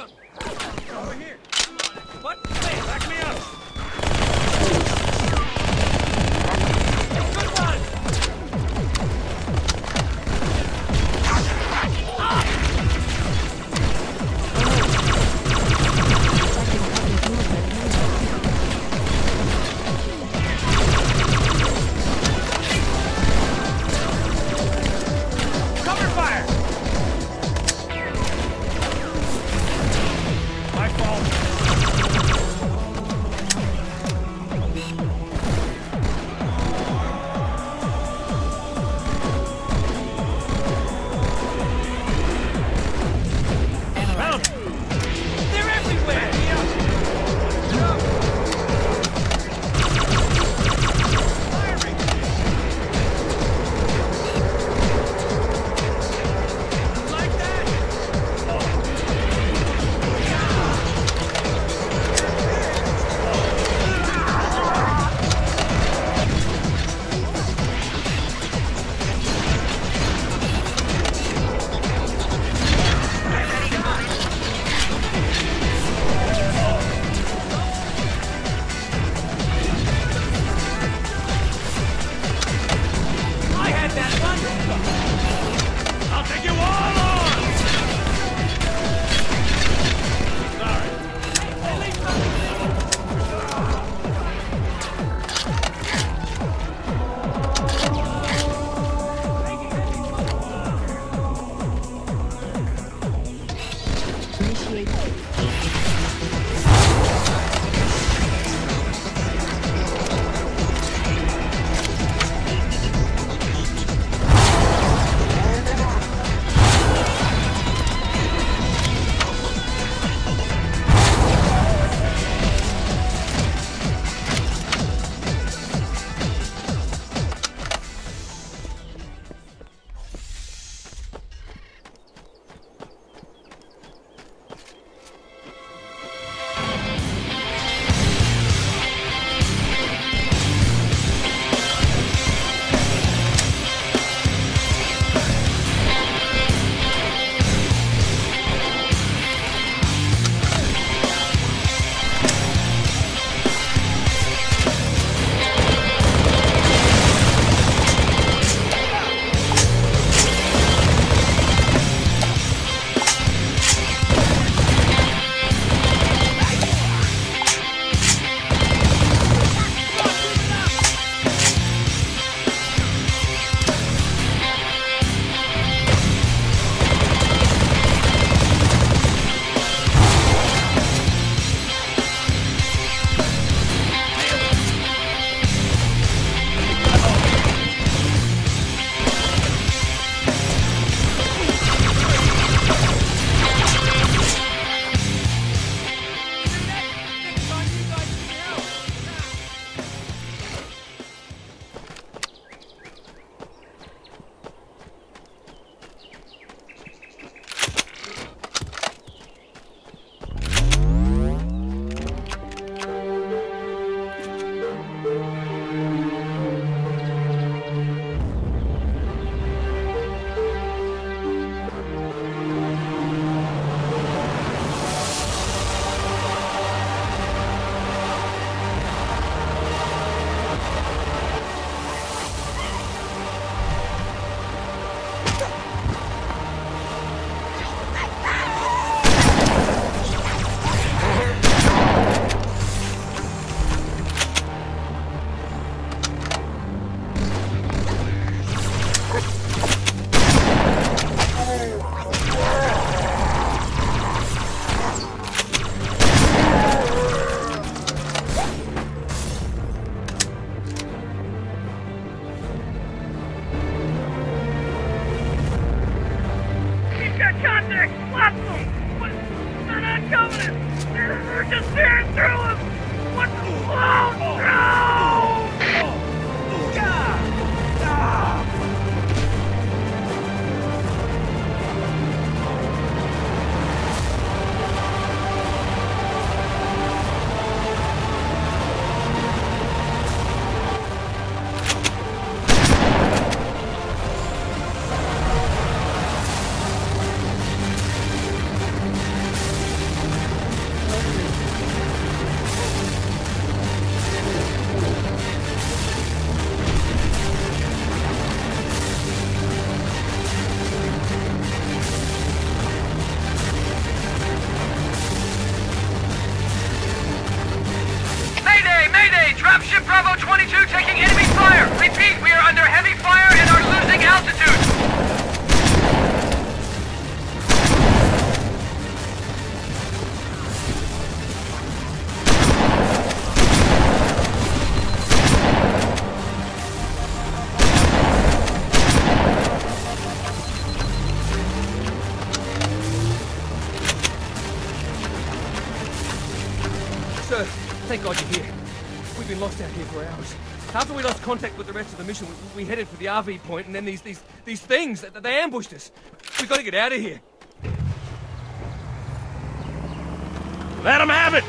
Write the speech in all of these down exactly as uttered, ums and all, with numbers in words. Look, over here. What? Hey, back me up. Good one. Dropship Bravo twenty-two taking enemy fire! Repeat, we are under heavy fire and are losing altitude! Thank God you're here. We've been lost out here for hours. After we lost contact with the rest of the mission, we, we headed for the R V point, and then these these these things, they ambushed us. We've got to get out of here. Let them have it!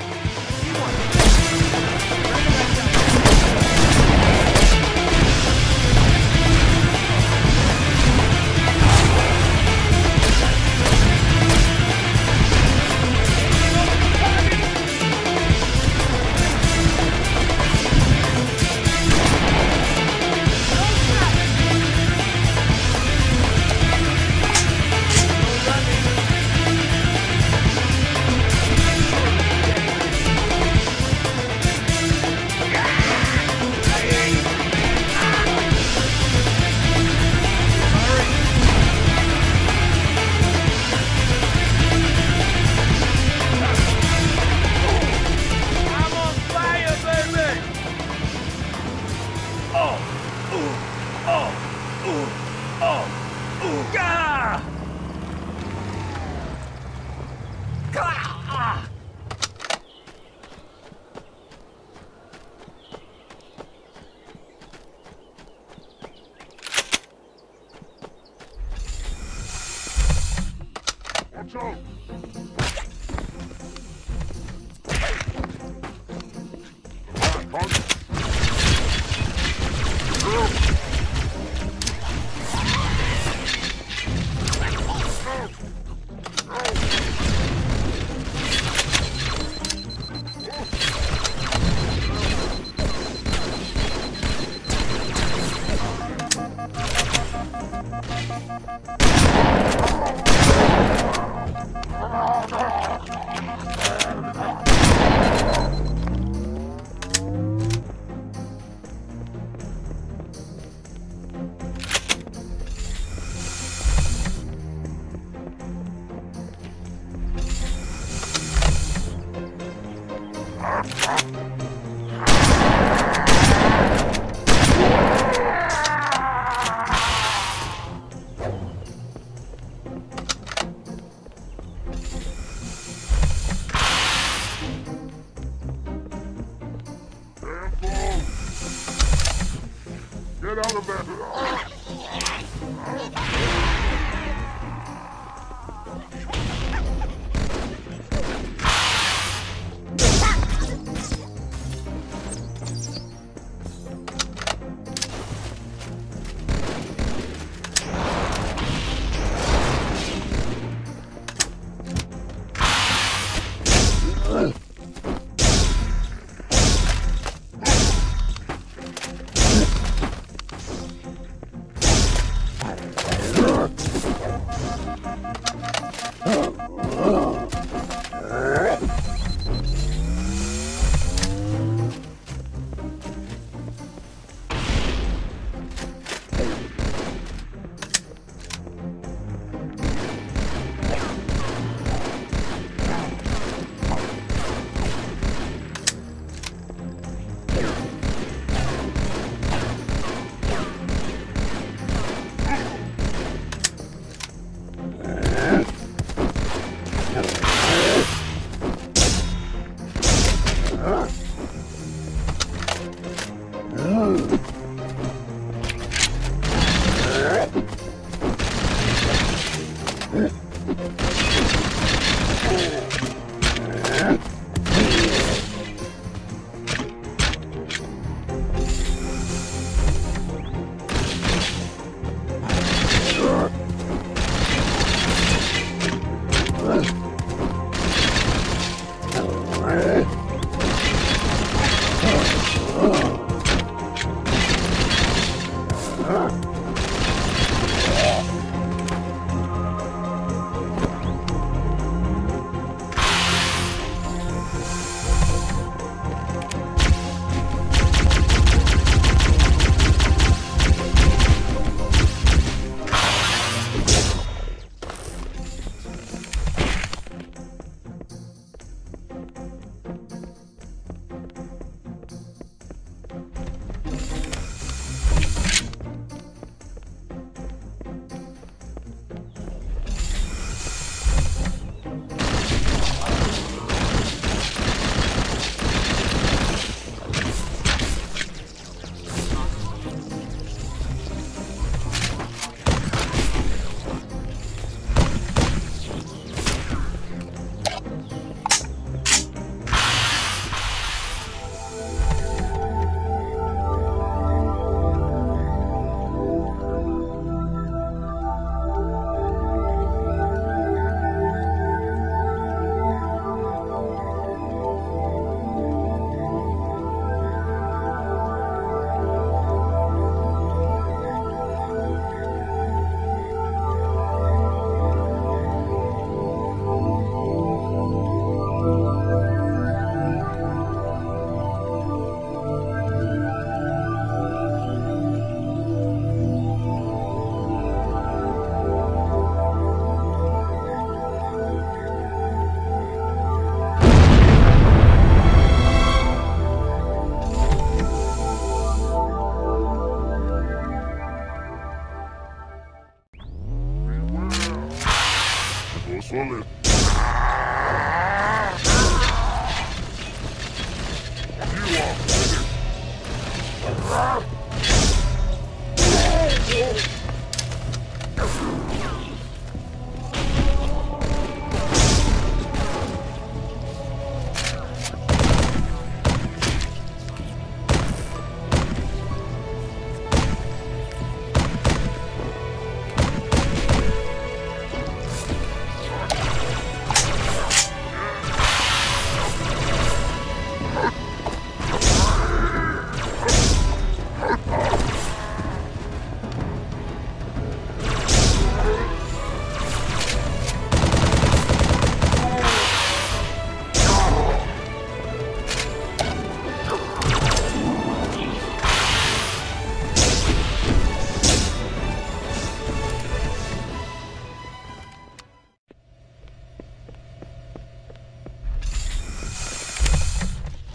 fully.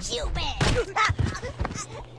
You bet.